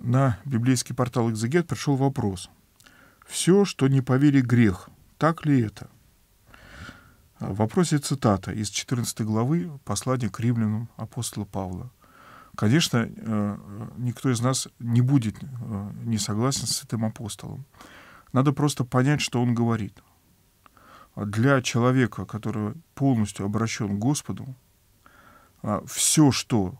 на библейский портал «Экзегет» пришел вопрос. «Все, что не по вере грех, так ли это?» В вопросе цитата из 14 главы послания к римлянам апостола Павла. Конечно, никто из нас не будет не согласен с этим апостолом. Надо просто понять, что он говорит. Для человека, который полностью обращен к Господу, все, что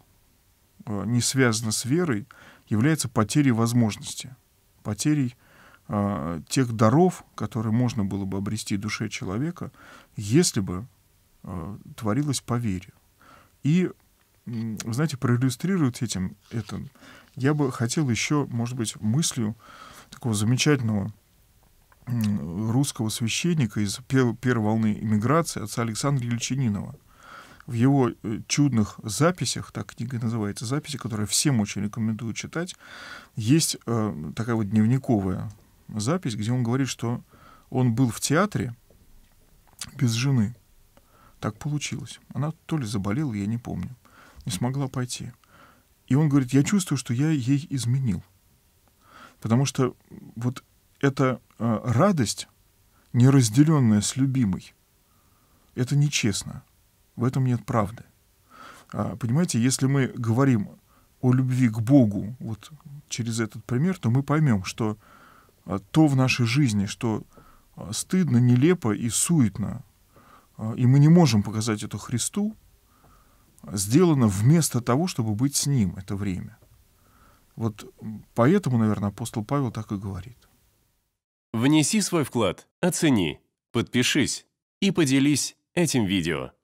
не связано с верой, является потерей возможности, потерей тех даров, которые можно было бы обрести в душе человека, если бы творилось по вере. И, вы знаете, проиллюстрировать это я бы хотел еще, может быть, мыслью такого замечательного русского священника из первой волны иммиграции, отца Александра Ельчанинова. В его чудных записях, так книга называется, записи, которые всем очень рекомендую читать, есть такая вот дневниковая запись, где он говорит, что он был в театре без жены. Так получилось. Она то ли заболела, я не помню, не смогла пойти. И он говорит, я чувствую, что я ей изменил. Потому что вот эта радость, неразделенная с любимой, это нечестно. В этом нет правды. Понимаете, если мы говорим о любви к Богу вот через этот пример, то мы поймем, что то в нашей жизни, что стыдно, нелепо и суетно, и мы не можем показать это Христу, сделано вместо того, чтобы быть с Ним это время. Вот поэтому, наверное, апостол Павел так и говорит. Внеси свой вклад, оцени, подпишись и поделись этим видео.